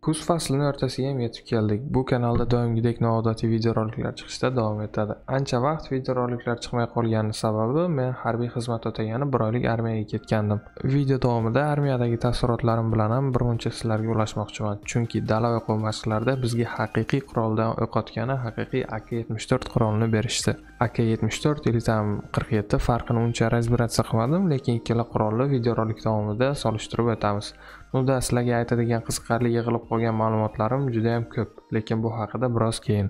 Kuz faslini ertasiga ham yetib keldik. Bu kanalda doimgidek noodatiy videoroliklar chiqishda davom etadi. Ancha vaqt videoroliklar chiqmay qolgani sababi men harbiy xizmat o'tagani 1 oylik armiyaga ketgandim. Video davomida armiyadagi taassurotlarim bilan ham birmuncha sizlarga ulashmoqchiman. Chunki dala o'q mashqlarida bizga haqiqiy quroldan o'q otgani haqiqiy AK-74 qurolini berishdi. AK-74 yili ham 47 farqini uncha razbiratsiya qilmadim, lekin ikkala qurolni videorolik davomida solishtirib o'tamiz. Bunda sizlarga aytadigan qiziqarli yig'ilib qolgan ma'lumotlarim juda ham ko'p, lekin bu haqida biroz keyin.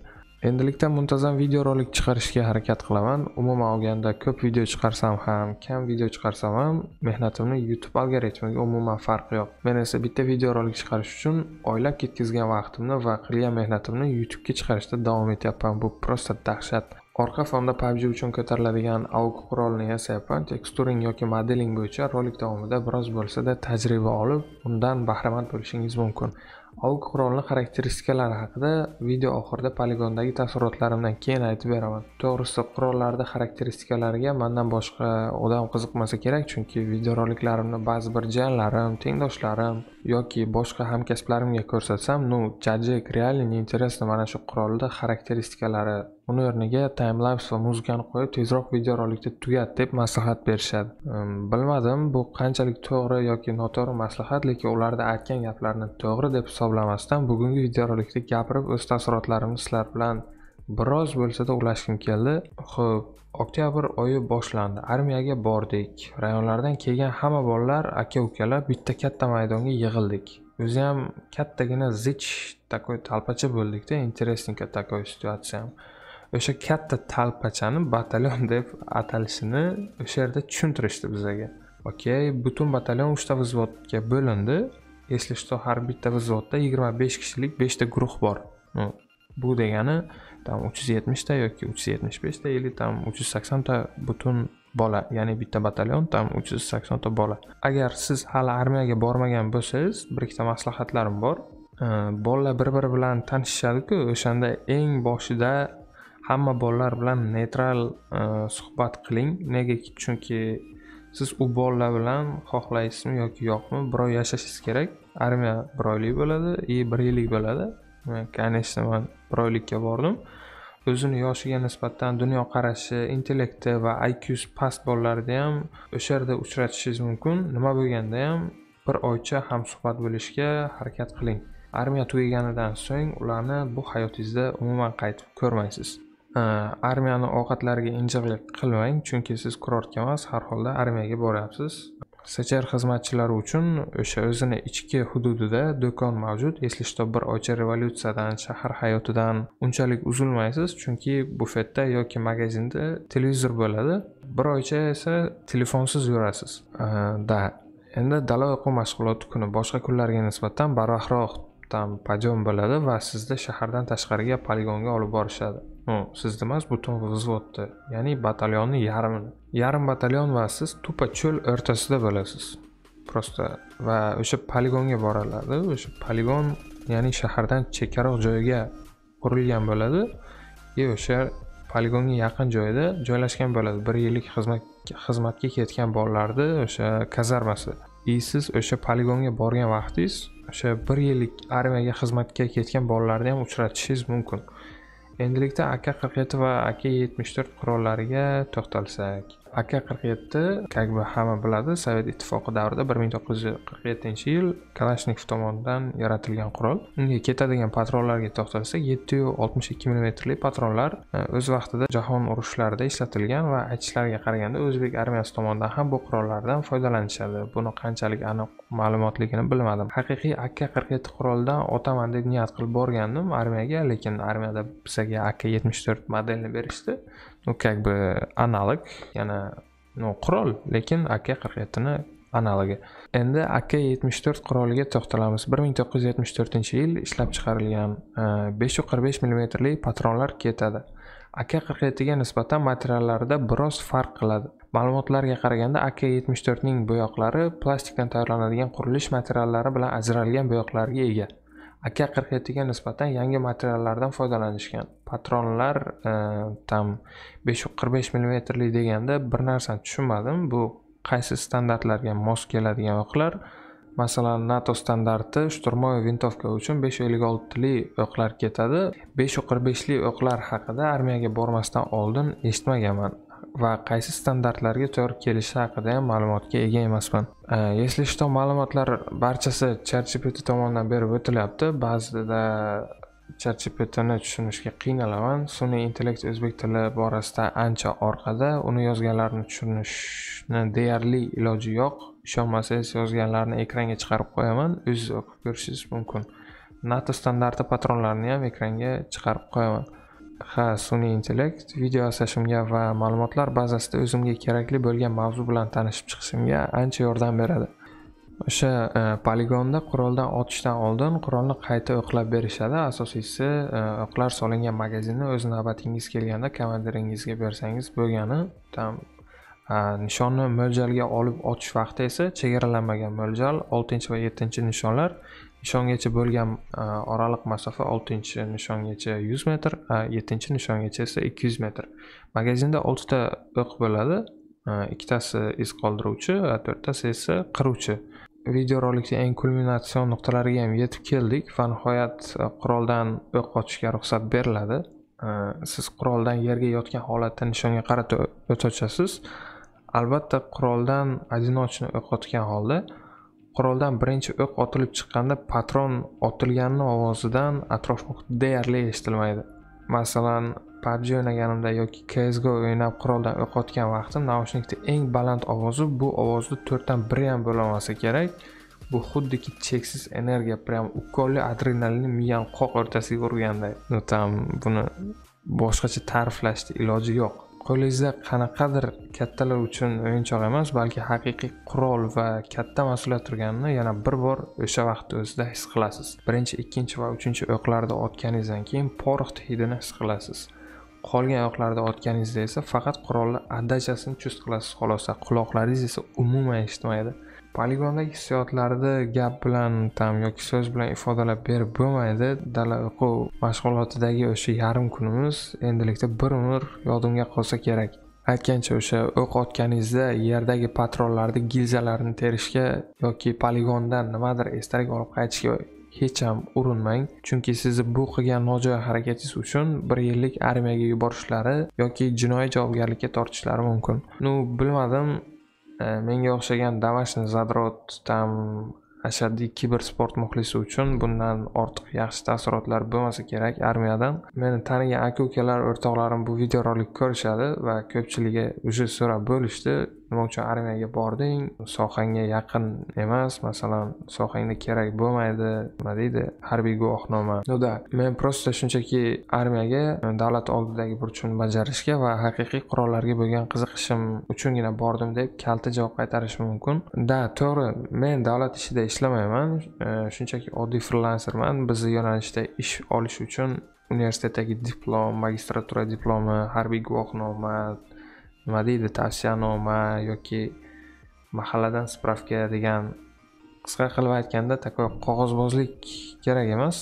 Endilikda muntazam videorolik chiqarishga harakat qilaman. Umuman olganda ko'p video chiqarsam ham, kam video chiqarsam ham, mehnatimni YouTube algoritmiga umuman farqi yo'q. Men esa bitta videorolik chiqarish uchun oylab ketkizgan vaqtimni va qilgan mehnatimni YouTube'ga chiqarishda davom etyapman. Bu prosta dahshat. Orqa fonda PUBG uchun ko'tariladigan AUG qurolini yasayapman. Texturing yoki modeling bo'yicha rolik davomida biroz bo'lsa-da tajriba olib, undan bahramand bo'lishingiz mumkin. AUG qurolining xarakteristikalari haqida video oxirida poligondagi taassurotlarimdan keyin aytib beraman. To'g'risi, qurollarda xarakteristikalariga mendan boshqa odam qiziqmasa kerak, chunki videoroliklarimni ba'zi bir janlarim, tengdoshlarim yoki boshqa hamkasblarimga ko'rsatsam, "Nu, ChatGPT realni interesni mana shu qurolda xarakteristikalari, uni o'rniga timelapse va muzikani qo'yib, tezroq videorolikda tugat" deb maslahat berishadi. Bilmadim, bu qanchalik to'g'ri yoki noto'g'ri maslahat, lekin ularda aytgan gaplarni to'g'ri deb hisoblamasdan bugungi videorolikda gapirib o'z taassurotlarimni sizlar bilan biroz bo'lsa-da ulashim keldi. Xo'p, oktyabr oyi boshlandi. Armiyaga bordik. Rayonlardan kelgan hamma bolalar aka-ukalar bitta katta maydonga yig'ildik. O'zi ham kattagina zich takoy talpacha bo'ldik-da, interesting takoy situatsiya. O'sha katta talpachani batalyon deb atalishini o'sha yerda tushuntirishdi bizaga. Okey, butun batalyon 3 ta vizvodga bo'lindi. Если что, har bitta vizvodda 25 kishilik 5 ta guruh bor. Bu degani tam 370 ta yoki 375 ta yoki tam 380 ta butun bola, ya'ni bitta batalyon tam 380 ta bola. Agar siz hali armiyaga bormagan bo'lsangiz, bir ikkita maslahatlarim bor. Bolalar bir-biri bilan tanishishadi-ku, o'shanda eng boshida hamma bolalar bilan neytral suhbat qiling. Negaki, chunki siz u bolalar bilan xohlaysizmi yoki yo'qmi, bir oy yashashingiz kerak. Armiya 1 oylik bo'ladi, 1 yillik bo'ladi. Men конечно men 1 oylikka bordim. O'zini yoshiga nisbatan dunyo qarashi, intellekti va IQ'si past bolalarni ham o'sha yerda uchratishingiz mumkin. Nima bo'lganda ham 1 oycha ham suhbat bo'lishga harakat qiling. Armiya tugaganidan so'ng ularni bu hayotingizda umuman qaytib ko'rmaysiz. Armiyani ovqatlariga injiqlik qilmang, chunki siz kurortga emas, har holda armiyaga boryapsiz. Sachar xizmatchilari uchun o'sha o'zini ichki hududida do'kon mavjud. Если что, bir oycha revolyutsiyadan, shahar hayotidan unchalik uzilmaysiz, chunki bufetda yoki magazinda televizor bo'ladi. Bir oycha esa telefonsiz yurasiz. Da, endi dala o'quv mashg'uloti kuni boshqa kunlarga nisbatan barvaqtroq tam pajom bo'ladi va sizni shahardan tashqariga poligonga olib borishadi. Siz demas, butun vizvodni, ya'ni batalyonni yarmini. Yarim batalyon va siz to'pa cho'l o'rtasida bo'lasiz. Prosta va o'sha poligonga boriladi. O'sha poligon, ya'ni shahardan chekaroq joyga qurilgan bo'ladi. O'sha poligonga yaqin joyda joylashgan bo'ladi. 1 yillik xizmatga ketgan bolalarni o'sha kazarmasi. Siz o'sha poligonga borgan vaqtingiz, o'sha 1 yillik armiyaga xizmatga ketgan bolalarni ham uchratishingiz mumkin. Endilikda AK-47 va AK-74 qurollariga to'xtalsak. AK-47 kabi hamma biladi, Sovet Ittifoqi davrida 1947-yil Kalashnikov tomonidan yaratilgan qurol. Unga ketadigan patronlarga to'xtalsak, 762 mm patronlar o'z vaqtida jahon urushlarida ishlatilgan va aytishlariga qaraganda o'zbek armiyasi tomonidan ham bu qurollardan foydalanishadi. Buni qanchalik aniq ma'lumotligini bilmadim. Haqiqiy AK-47 qurolidan otaman deb niyat qilib borgandim armiyaga, lekin armiyada bizga AK-74 modelini berishdi. Ну как бы аналог, yana qurol, lekin AK-47 ni analogi. Endi AK-74 quroliga to'xtalamiz. 1974-yil ishlab chiqarilgan 545 mm li patronlar ketadi. AK-47 ga nisbatan materiallarida biroz farq qiladi. Ma'lumotlarga qaraganda AK-74 ning bo'yoqlari plastikdan tayyorlanadigan qurilish materiallari bilan ajralgan bo'yoqlarga ega. AK-47 ga nisbatan yangi materiallardan foydalanishgan. Patronlar tam 545 mm li deganda bir narsani tushunmadim. Bu qaysi standartlarga mos keladigan o'qlar? Masalan, NATO standarti shturmoviy vintovka uchun 5.56li o'qlar ketadi. 5.45li o'qlar haqida armiyaga bormasdan oldin eshitmaganman va qaysi standartlarga to'g'ri kelishi haqida ham ma'lumotga ega emasman. Если что, ma'lumotlar barchasi ChatGPT tomonidan berib o'tilyapti. Ba'zida ChatGPT'ni tushunishga qiynalaman. Sun'iy intellekt o'zbek tili borasida ancha orqada. Uni yozganlarni tushunishni deyarli iloji yo'q. Ishonmasangiz yozganlarni ekranga chiqarib qo'yaman, o'zingiz o'qib ko'rishingiz mumkin. NATO standarti patronlarini ham ekranga chiqarib qo'yaman. Ha, sun'iy intellekt video yasashimga va ma'lumotlar bazasida o'zimga kerakli bo'lgan mavzu bilan tanishib chiqishimga ancha yordam beradi. O'sha poligonda quroldan otishdan oldin qurolni qayta o'qlab berishadi. Asosiysi o'qlar solingan magazinni o'z navbatingiz kelganda komandiringizga bersangiz bo'lgani. Tam nishonni mo'ljalga olib otish vaqti esa chegaralanmagan mo'ljal 6 va 7 nishonlar. Nishongacha bo'lgan oraliq masofa 6 nishongacha 100 metr, 7 nishongacha esa 200 metr. Magazinda 6 ta o'q bo'ladi, 2tasi iz qoldiruvchi, 4tasi esa qiruvchi. Videorolikda eng kulminatsion nuqtalariga ham yetib keldik va nihoyat quroldan o'q otishga ruxsat beriladi. Siz quroldan yerga yotgan holatda nishonga qarata o't ochasiz. Albatta, quroldan одиночный o'q otgan holda quroldan birinchi o'q otilib chiqqanda patron otilganini ovozidan atrof muhit deyarli eshitilmaydi. Masalan, PUBG o'ynaganimda yoki CSGO o'ynab quroldan o'q otgan vaqtim naushnikda eng baland ovozi, bu ovozni 1/4 ham bo'lmasa kerak. Bu xuddiki cheksiz energiya, прям ukolli adrenalin miyan qoq o'rtasiga urganday. Tam buni boshqacha ta'riflashni iloji yo'q. Qo'lingizda qanaqadir kattalar uchun o'yinchoq emas, balki haqiqiy qurol va katta mas'uliyat turganini yana bir bor o'sha vaqtda o'zida his qilasiz. Birinchi, ikkinchi va uchinchi o'qlarda otganingizdan keyin porox hidini his qilasiz. Qolgan o'qlarda otganingizda esa faqat qurolni adachasini chust qilasiz xolosa, quloqlaringiz esa umuman eshitmaydi. Poligondagi hissiyotlarni gap bilan tam yoki so'z bilan ifodalab berib bo'lmaydi. Dala o'quv mashg'ulotidagi o'sha yarim kunimiz endilikda bir umr yodimga qolsa kerak. Aytgancha, o'sha o'q otganingizda yerdagi patronlarni, gilzalarni terishga yoki poligondan nimadir esdalik olib qaytishga hech ham urinmang, chunki sizni bu qilgan nojo'ya harakatingiz uchun 1 yillik armiyaga yuborishlari yoki jinoiy javobgarlikka tortishlari mumkin. Bilmadim, menga o'xshagan davashni zadrot tam ashaddiy kibersport muxlisi uchun bundan ortiq yaxshi ta'sirotlar bo'lmasa kerak armiyadan. Meni tanigan aka-ukalar, o'rtoqlarim bu videorolik ko'rishadi va ko'pchiligi o'sha so'rab bo'lishdi. Nima uchun armiyaga bording? Sohangga yaqin emas, masalan, sohangda kerak bo'lmaydi, nima deydi, harbiy guvohnoma. Men prosta shunchaki armiyaga davlat oldidagi burchimni bajarishga va haqiqiy qurollarga bo'lgan qiziqishim uchungina bordim deb kalta javob qaytarish mumkin. To'g'ri, men davlat ishida ishlamayman, shunchaki oddiy frilanserman. Bizni yo'nalishda ish olish uchun universitetdagi diplom, magistratura diplomi, harbiy guvohnoma, nima deydi, tavsiyanoma yoki mahalladan spravka degan, qisqa qilib aytganda, takoy qog'ozbozlik kerak emas.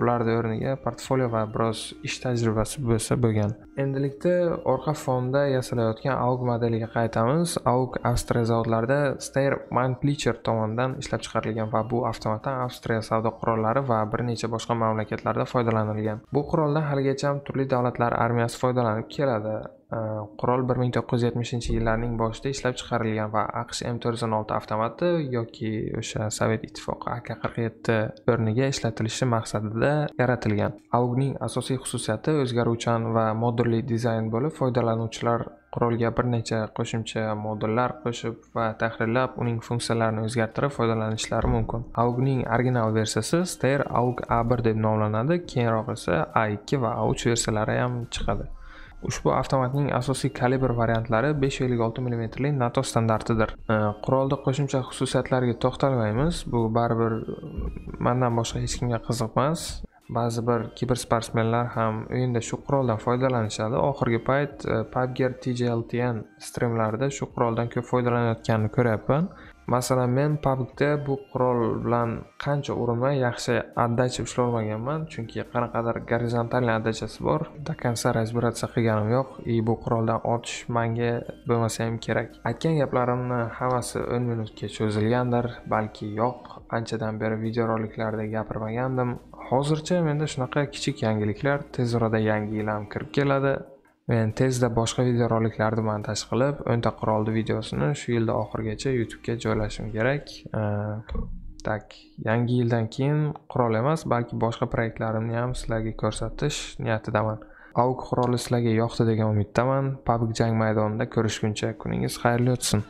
Bularda o'rniga portfolio va biroz ish tajribasi bo'lsa bo'lgan. Endilikda orqa fonda yasalayotgan AUG modeliga qaytamiz. AUG Avstriya zavodlarida Steyr Mannlicher tomonidan ishlab chiqarilgan va bu avtomatdan Avstriya savdo qurollari va bir necha boshqa mamlakatlarda foydalanilgan. Bu quroldan haligacha ham turli davlatlar armiyasi foydalanib keladi. Qurol 1970-yillarning boshida ishlab chiqarilgan va AQSh M416 avtomati yoki o'sha Sovet Ittifoqi AK-47 o'rniga ishlatilishi maqsadida yaratilgan. AUG'ning asosiy xususiyati o'zgaruvchan va modulli dizayn bo'lib, foydalanuvchilar qurolga bir necha qo'shimcha modullar qo'shib va tahrirlab uning funksiyalarini o'zgartirib foydalanishlari mumkin. AUG'ning original versiyasi Steyr AUG A1 deb nomlanadi, keyinroq esa A2 va A3 versiyalari ham chiqadi. Ushbu avtomatning asosiy kalibr variantlari 5.56 mm li NATO standartidir. Qurolda qo'shimcha xususiyatlarga to'xtalmaymiz. Bu baribir mendan boshqa hech kimga qiziq emas. Ba'zi bir kibersportsmenlar ham o'yinda shu quroldan foydalanishadi. Oxirgi payt PUBG TJLTN streamlarida shu quroldan ko'p foydalanayotganini ko'ryapman. Masalan, men PUBG'da bu qurol bilan qancha urinmay yaxshi addacha ushlay olmaganman, chunki qanaqadir gorizontal addachasi bor. Do konsa razberatsiya qilganim yo'q. Bu quroldan otish menga bo'lmasa ham kerak. Aytgan gaplarimni hammasi 10 minutga cho'zilgandir, balki yo'q. Anchadan beri videoroliklarda gapirmagandim. Hozircha menda shunaqa kichik yangiliklar, tez orada yangi ilam kirib keladi. Men tezda boshqa videoroliklarni montaj qilib, o'nta qurolli videosini shu yilda oxirigacha YouTube'ga joylashim kerak. Tak, yangi yildan keyin qurol emas, balki boshqa proyektlarimni ham sizlarga ko'rsatish niyatidaman. AUG quroli sizlarga yoqdi degan umiddaman. PUBG jang maydonida ko'rishguncha kuningiz xayrli o'tsin.